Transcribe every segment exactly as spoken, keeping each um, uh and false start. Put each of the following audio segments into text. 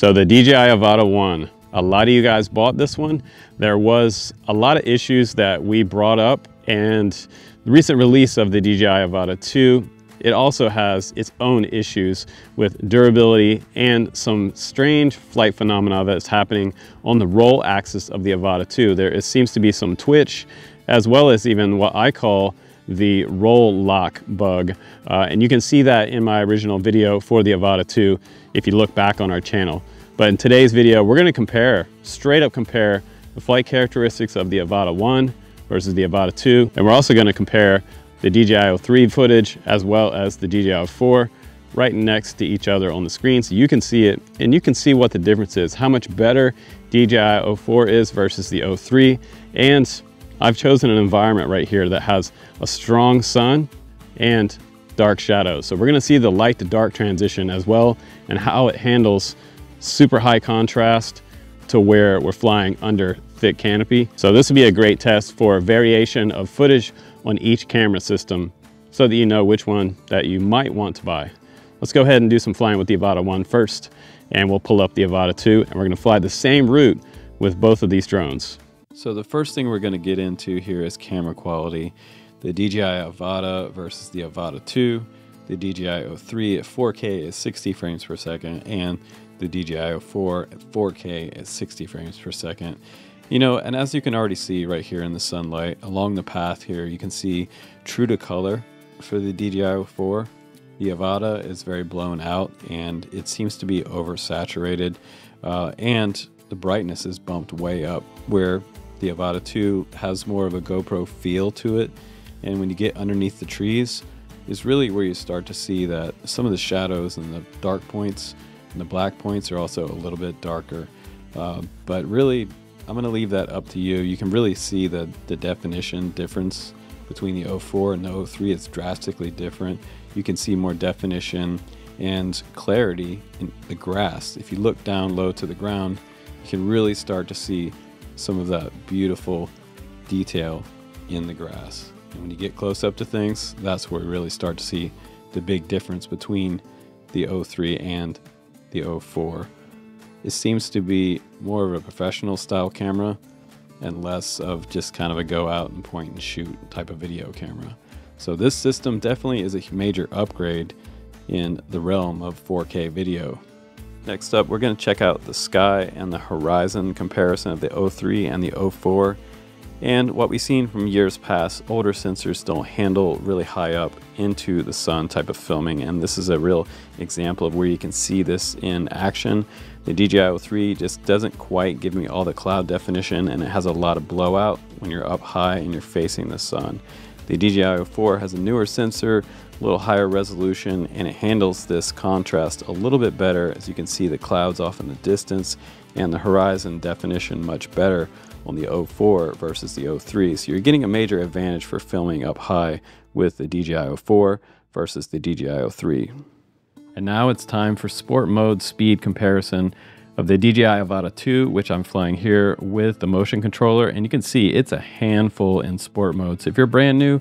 So the D J I Avata one, a lot of you guys bought this one. There was a lot of issues that we brought up, and the recent release of the D J I Avata two, it also has its own issues with durability and some strange flight phenomena that's happening on the roll axis of the Avata two. There it seems to be some twitch, as well as even what I call the roll lock bug. Uh, and you can see that in my original video for the Avata two if you look back on our channel. But in today's video, we're gonna compare, straight up compare, the flight characteristics of the Avata one versus the Avata two. And we're also gonna compare the D J I O three footage as well as the D J I O four right next to each other on the screen so you can see it and you can see what the difference is, how much better D J I O four is versus the O three. And I've chosen an environment right here that has a strong sun and dark shadows. So we're gonna see the light to dark transition as well and how it handles super high contrast to where we're flying under thick canopy. So this would be a great test for a variation of footage on each camera system so that you know which one that you might want to buy. Let's go ahead and do some flying with the Avata one first, and we'll pull up the Avata two, and we're gonna fly the same route with both of these drones. So the first thing we're gonna get into here is camera quality. The D J I Avata versus the Avata two, the D J I O three at four K is sixty frames per second, and the D J I O four at four K at sixty frames per second. You know, and as you can already see right here in the sunlight, along the path here, you can see true to color for the D J I O four. The Avata is very blown out and it seems to be oversaturated, uh, and the brightness is bumped way up, where the Avata two has more of a GoPro feel to it. And when you get underneath the trees is really where you start to see that some of the shadows and the dark points and the black points are also a little bit darker, uh, but really I'm going to leave that up to you. You can really see the, the definition difference between the O four and the O three. It's drastically different. You can see more definition and clarity in the grass. If you look down low to the ground, you can really start to see some of that beautiful detail in the grass. And when you get close up to things, that's where we really start to see the big difference between the O three and the O four. It seems to be more of a professional style camera and less of just kind of a go out and point and shoot type of video camera. So this system definitely is a major upgrade in the realm of four K video. Next up, we're going to check out the sky and the horizon comparison of the O three and the O four. And what we've seen from years past, older sensors don't handle really high up into the sun type of filming, and this is a real example of where you can see this in action. The D J I O three just doesn't quite give me all the cloud definition, and it has a lot of blowout when you're up high and you're facing the sun. The D J I O four has a newer sensor, a little higher resolution, and it handles this contrast a little bit better, as you can see the clouds off in the distance and the horizon definition much better on the O four versus the O three. So you're getting a major advantage for filming up high with the D J I O four versus the D J I O three. And now it's time for sport mode speed comparison of the D J I Avata two, which I'm flying here with the motion controller, and you can see it's a handful in sport mode. So if you're brand new,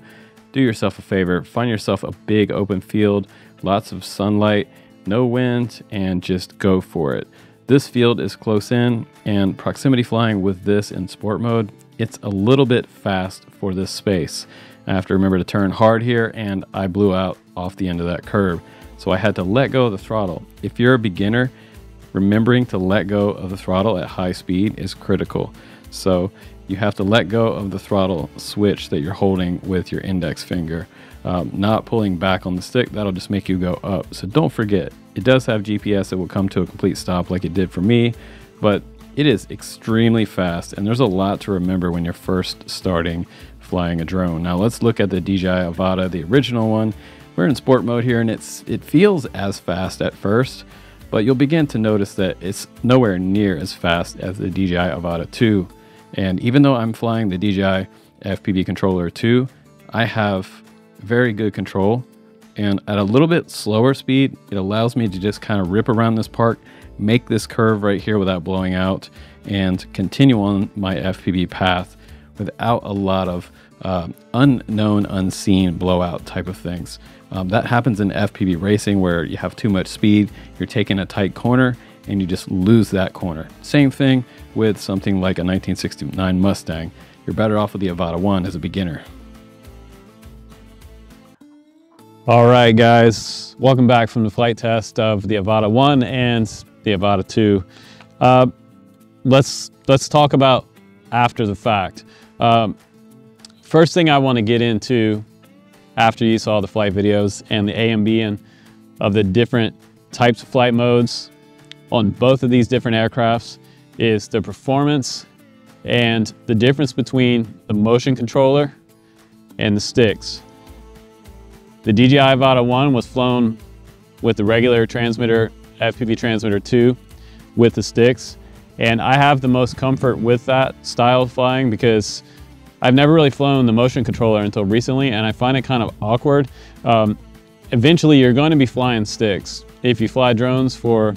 do yourself a favor, find yourself a big open field, lots of sunlight, no wind, and just go for it. This field is close in, and proximity flying with this in sport mode, it's a little bit fast for this space. I have to remember to turn hard here, and I blew out off the end of that curb. So I had to let go of the throttle. If you're a beginner, remembering to let go of the throttle at high speed is critical. So you have to let go of the throttle switch that you're holding with your index finger. Um, not pulling back on the stick, that'll just make you go up. So don't forget, it does have G P S that will come to a complete stop like it did for me, but it is extremely fast, and there's a lot to remember when you're first starting flying a drone. Now let's look at the D J I Avata, the original one. We're in sport mode here, and it's it feels as fast at first, but you'll begin to notice that it's nowhere near as fast as the D J I Avata two. And even though I'm flying the D J I F P V controller two, I have very good control, and at a little bit slower speed, it allows me to just kind of rip around this park, make this curve right here without blowing out, and continue on my F P V path without a lot of uh, unknown, unseen blowout type of things. Um, that happens in F P V racing where you have too much speed, you're taking a tight corner, and you just lose that corner. Same thing with something like a nineteen sixty-nine Mustang. You're better off with the Avata one as a beginner. All right, guys, welcome back from the flight test of the Avata one and the Avata two. Uh, let's, let's talk about after the fact. Um, first thing I want to get into after you saw the flight videos and the A M B N of the different types of flight modes on both of these different aircrafts is the performance and the difference between the motion controller and the sticks. The D J I Avata one was flown with the regular transmitter, F P V Transmitter two, with the sticks. And I have the most comfort with that style of flying because I've never really flown the motion controller until recently, and I find it kind of awkward. Um, eventually, you're going to be flying sticks. If you fly drones for,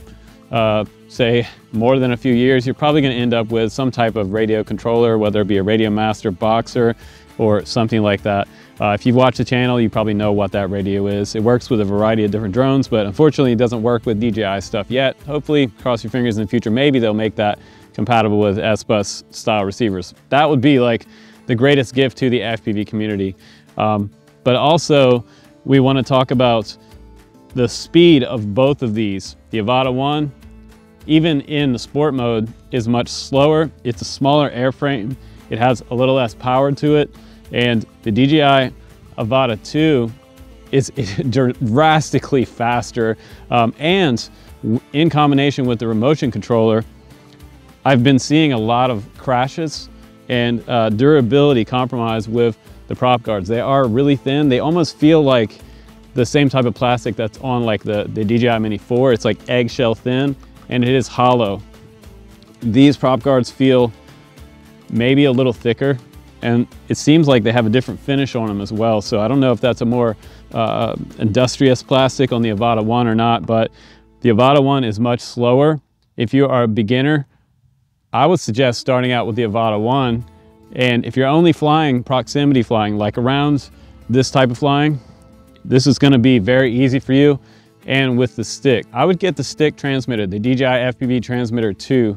uh, say, more than a few years, you're probably going to end up with some type of radio controller, whether it be a Radio Master Boxer or something like that. Uh, if you've watched the channel, you probably know what that radio is. It works with a variety of different drones, but unfortunately it doesn't work with D J I stuff yet. Hopefully, cross your fingers in the future, maybe they'll make that compatible with S bus style receivers. That would be like the greatest gift to the F P V community. Um, but also, we want to talk about the speed of both of these. The Avata one, even in the sport mode, is much slower. It's a smaller airframe. It has a little less power to it. And the D J I Avata two is drastically faster. Um, and in combination with the remote controller, I've been seeing a lot of crashes and uh, durability compromise with the prop guards. They are really thin. They almost feel like the same type of plastic that's on like the, the D J I Mini four. It's like eggshell thin and it is hollow. These prop guards feel maybe a little thicker, and it seems like they have a different finish on them as well. So I don't know if that's a more uh, industrious plastic on the Avata one or not, but the Avata one is much slower. If you are a beginner, I would suggest starting out with the Avata one. And if you're only flying proximity flying, like around this type of flying, this is gonna be very easy for you. And with the stick, I would get the stick transmitter. The D J I F P V Transmitter two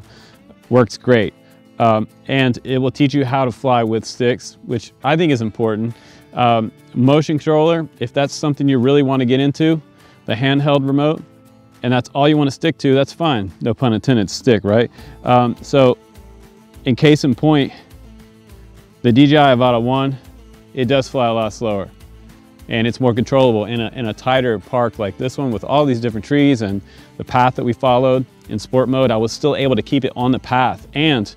works great. Um, and it will teach you how to fly with sticks, which I think is important. Um, motion controller, if that's something you really want to get into, the handheld remote, and that's all you want to stick to, that's fine. No pun intended, stick, right? Um, so in case in point, the D J I Avata one, it does fly a lot slower and it's more controllable in a, in a tighter park like this one with all these different trees and the path that we followed. In sport mode, I was still able to keep it on the path, and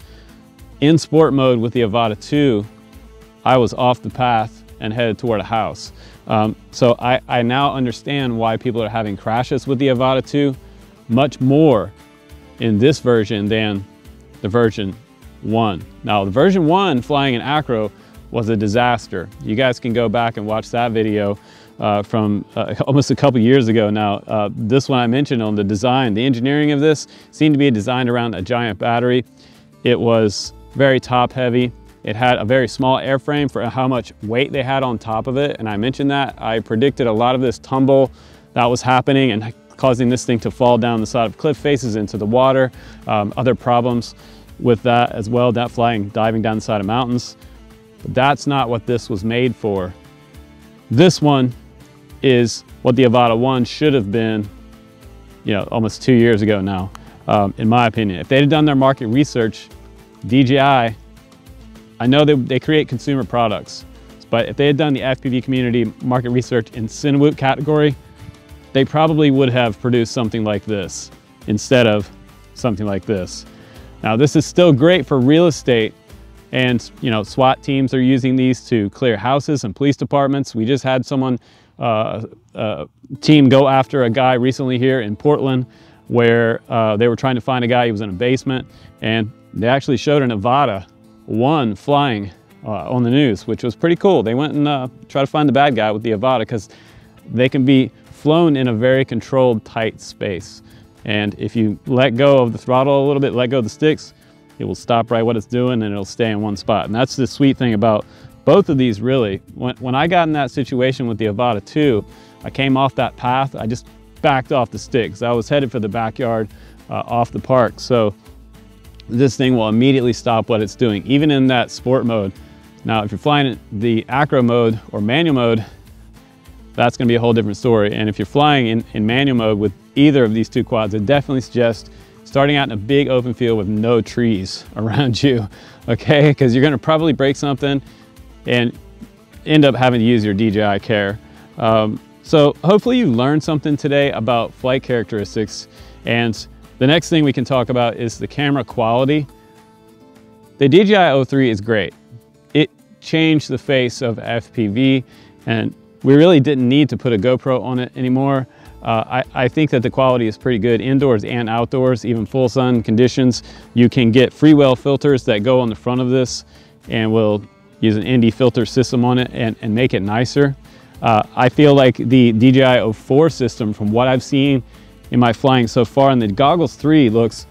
in sport mode with the Avata two, I was off the path and headed toward a house. Um, so I, I now understand why people are having crashes with the Avata two much more in this version than the version one. Now the version one flying in acro was a disaster. You guys can go back and watch that video uh, from uh, almost a couple years ago now. Uh, this one I mentioned on the design, the engineering of this seemed to be designed around a giant battery. It was very top heavy. It had a very small airframe for how much weight they had on top of it. And I mentioned that. I predicted a lot of this tumble that was happening and causing this thing to fall down the side of cliff faces into the water. Um, other problems with that as well, that flying, diving down the side of mountains. But that's not what this was made for. This one is what the Avata one should have been, you know, almost two years ago now, um, in my opinion. If they had done their market research, D J I, I know they, they create consumer products, but if they had done the F P V community market research in Cinewhoop category, they probably would have produced something like this instead of something like this. Now, this is still great for real estate, and you know, SWAT teams are using these to clear houses and police departments. We just had someone, uh, uh, team go after a guy recently here in Portland where uh, they were trying to find a guy. He was in a basement, and they actually showed an Avata one flying uh, on the news, which was pretty cool. They went and uh, tried to find the bad guy with the Avata because they can be flown in a very controlled, tight space. And if you let go of the throttle a little bit, let go of the sticks, it will stop right what it's doing and it'll stay in one spot. And that's the sweet thing about both of these, really. When, when I got in that situation with the Avata two, I came off that path. I just backed off the sticks. I was headed for the backyard. uh, off the park. So this thing will immediately stop what it's doing, even in that sport mode. Now, if you're flying the acro mode or manual mode, that's gonna be a whole different story. And if you're flying in, in manual mode with either of these two quads, I definitely suggest starting out in a big open field with no trees around you, okay? Because you're gonna probably break something and end up having to use your D J I Care. Um, so hopefully you learned something today about flight characteristics. And the next thing we can talk about is the camera quality. The D J I O three is great. It changed the face of F P V, and we really didn't need to put a GoPro on it anymore. Uh, I, I think that the quality is pretty good indoors and outdoors, even full sun conditions. You can get Freewell filters that go on the front of this and will use an N D filter system on it and, and make it nicer. Uh, I feel like the D J I O four system, from what I've seen in my flying so far, and the Goggles three looks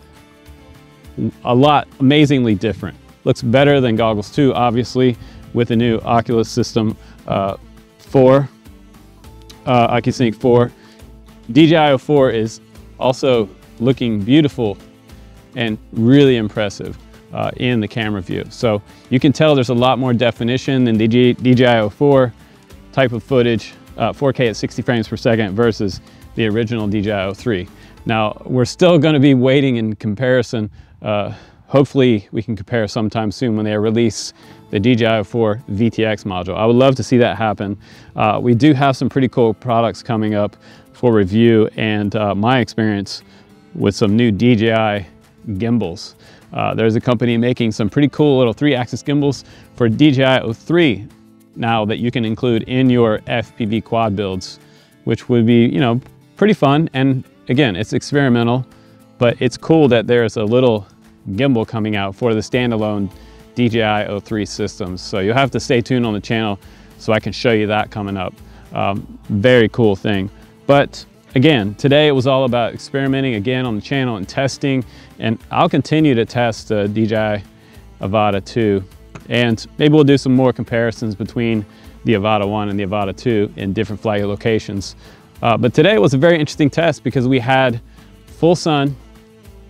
a lot amazingly different. Looks better than Goggles two, obviously, with the new Oculus system. Uh, four, uh, OcuSync four. D J I O four is also looking beautiful and really impressive uh, in the camera view. So you can tell there's a lot more definition than the D J I O four type of footage, uh, four K at sixty frames per second versus the original D J I O three. Now, we're still gonna be waiting in comparison. Uh, hopefully we can compare sometime soon when they release the D J I O four V T X module. I would love to see that happen. Uh, we do have some pretty cool products coming up for review, and uh, my experience with some new D J I gimbals. Uh, there's a company making some pretty cool little three-axis gimbals for D J I O three now that you can include in your F P V quad builds, which would be, you know, pretty fun. And again, it's experimental, but it's cool that there's a little gimbal coming out for the standalone D J I O three systems. So you'll have to stay tuned on the channel so I can show you that coming up. Um, very cool thing. But again, today it was all about experimenting again on the channel and testing, and I'll continue to test the uh, D J I Avata two, and maybe we'll do some more comparisons between the Avata one and the Avata two in different flight locations. Uh, but today it was a very interesting test because we had full sun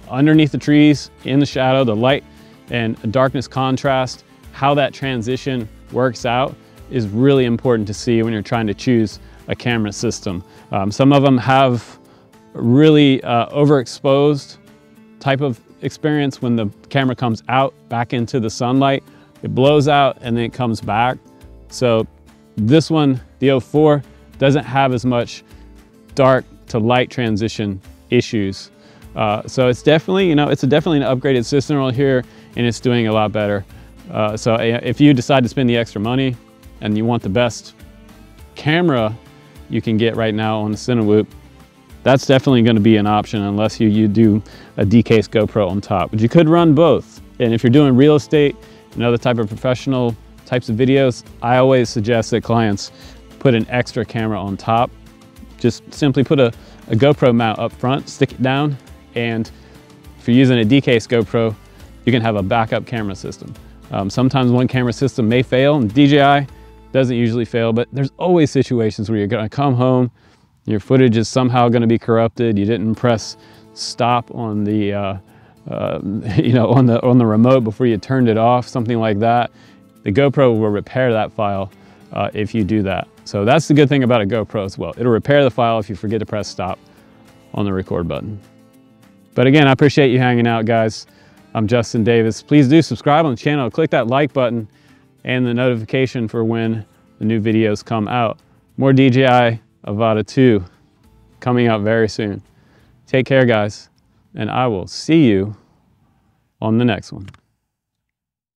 underneath the trees, in the shadow, the light and darkness contrast. How that transition works out is really important to see when you're trying to choose a camera system. Um, some of them have really uh, overexposed type of experience when the camera comes out back into the sunlight. It blows out and then it comes back. So this one, the O four, doesn't have as much dark to light transition issues. Uh, so it's definitely, you know, it's a definitely an upgraded system right here, and it's doing a lot better. Uh, so if you decide to spend the extra money and you want the best camera you can get right now on the CineWhoop, that's definitely going to be an option unless you, you do a D-case GoPro on top. But you could run both. And if you're doing real estate and other type of professional types of videos, I always suggest that clients put an extra camera on top. Just simply put a, a GoPro mount up front, stick it down, and if you're using a D-case GoPro, you can have a backup camera system. Um, sometimes one camera system may fail, and D J I doesn't usually fail, but there's always situations where you're gonna come home, your footage is somehow gonna be corrupted, you didn't press stop on the, uh, uh, you know, on the, on the remote before you turned it off, something like that. The GoPro will repair that file uh, if you do that. So that's the good thing about a GoPro as well. It'll repair the file if you forget to press stop on the record button. But again, I appreciate you hanging out, guys. I'm Justin Davis. Please do subscribe on the channel, click that like button, and the notification for when the new videos come out. More D J I Avata two coming out very soon. Take care, guys, and I will see you on the next one.